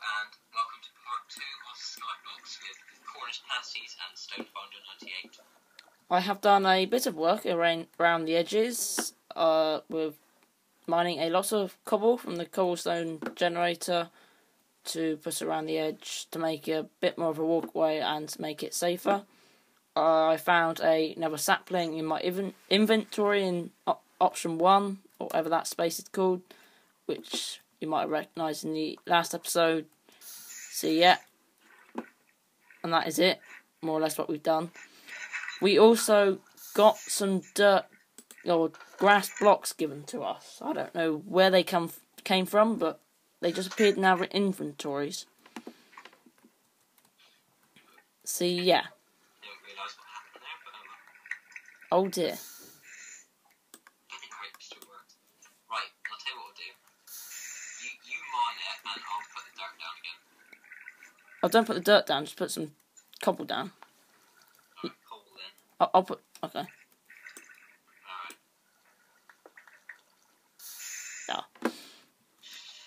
and welcome to part 2 of Sky Blocks with Cornish Pasties and Stonebinder 98. I have done a bit of work around the edges with mining a lot of cobble from the cobblestone generator to put around the edge to make a bit more of a walkway and make it safer. I found another sapling in my inventory in option 1, or whatever that space is called, which you might have recognised in the last episode. So yeah, and that is it, more or less what we've done. We also got some dirt or grass blocks given to us. I don't know where they came from, but they just appeared in our inventories. So yeah. Oh dear. Right, I'll tell you what I'll do. You mine it and I'll put the dirt down again. I don't put the dirt down, just put some cobble down. Alright, cobble then. I'll put... okay. Alright. Yeah.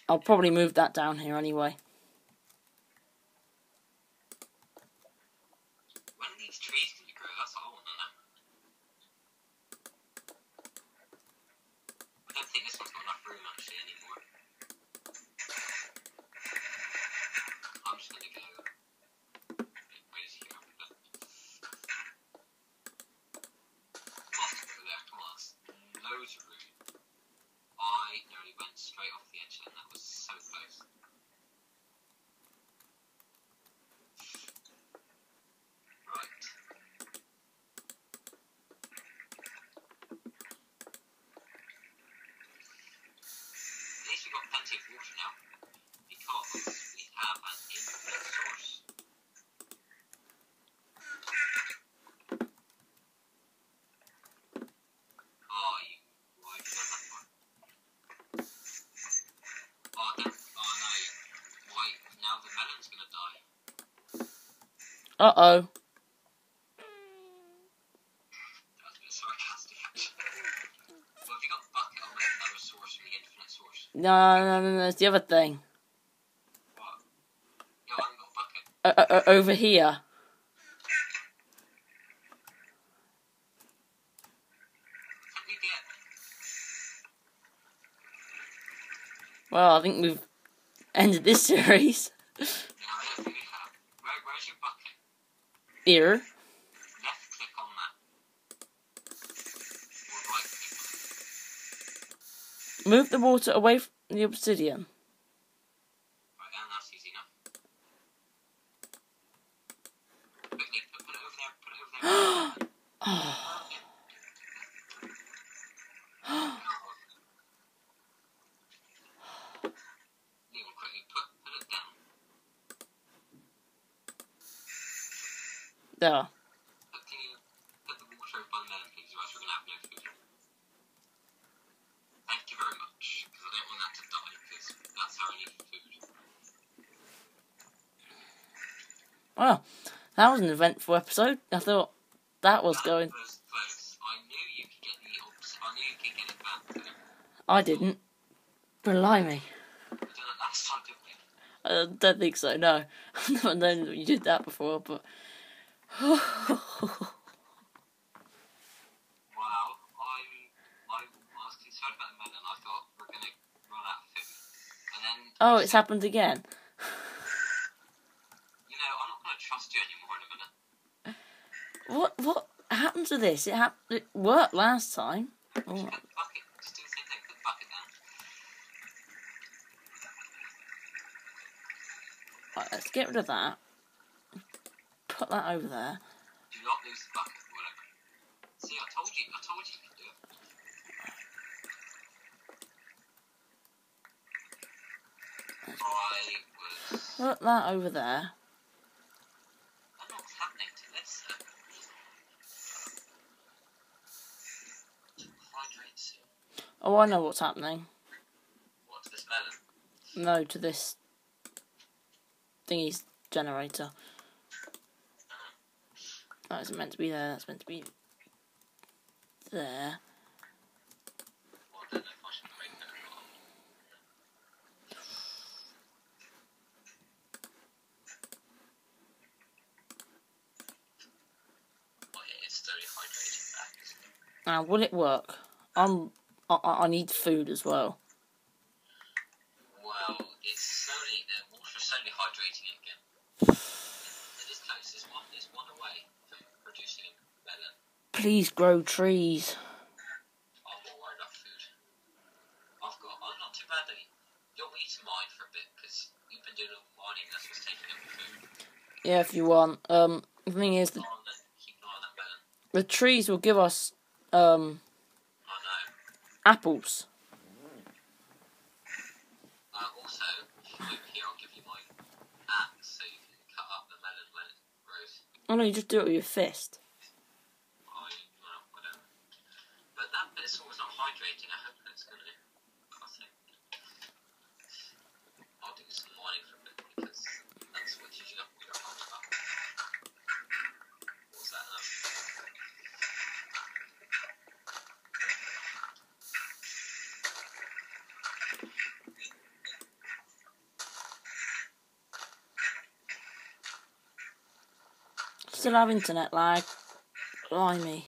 I'll probably move that down here anyway. When are these trees going to grow? That's all I want to know. I don't think this one's got enough room actually anymore. I'm just gonna go. Wait a second, I'm gonna go there. Come on, that's loads of room. I nearly went straight off the edge and that was so close. Uh-oh. That was a bit sarcastic, actually. Well, have you got a bucket or another source from the infinite source? No, it's the other thing. What? No, I haven't got a bucket. Over here. Can you get? Well, I think we've ended this series. Here. Left click on that. Or right click on it. Move the water away from the obsidian. Right then, that's easy enough. Quickly, put it over there. There. Can you put the water on there, please? Otherwise, we're going to have no food. Thank you very much, because I don't want that to die, because that's how I need food. Well, that was an eventful episode. I thought that was going. That was close. I knew you could get the ops. I knew you could get it back there. I didn't. Blimey. You did it last time, didn't we? I don't think so, no. I've never known you did that before, but. Wow, I was concerned about the melon. I thought we're going to run out of food. And then, oh, it's happened again. You know, I'm not going to trust you anymore in a minute. What happened to this? It worked last time. Just put the bucket. Just do the same thing. Put the bucket down. Right, let's get rid of that. Put that over there. Do not lose the bucket, whatever. See, I told you you could do it. Put that over there. I don't know what's happening to this. Hydrate soon. Oh, I know what's happening. What, to this melon? No, to this thingy's generator. That isn't meant to be there, that's meant to be there. Well, I don't know if I should break that or not. Now, will it work? I need food as well. Well, it's slowly, the water is slowly hydrating it again. It is close, it's one away from producing melon. Please grow trees. I've got enough food. I'm not too bad at it. You'll need to mine for a bit, because you've been doing a lot of mining, that's what's taking up the food. Yeah, if you want. The thing is, the trees will give us, apples. Also, here I'll give you my axe so you can cut up the melon when it grows. Oh no, you just do it with your fist. Whatever. But that bit's always not hydrating, I hope that's gonna do. I'll do some mining for a bit because that's what you do up with your heart about. What's that now? Still have internet lag. Blimey.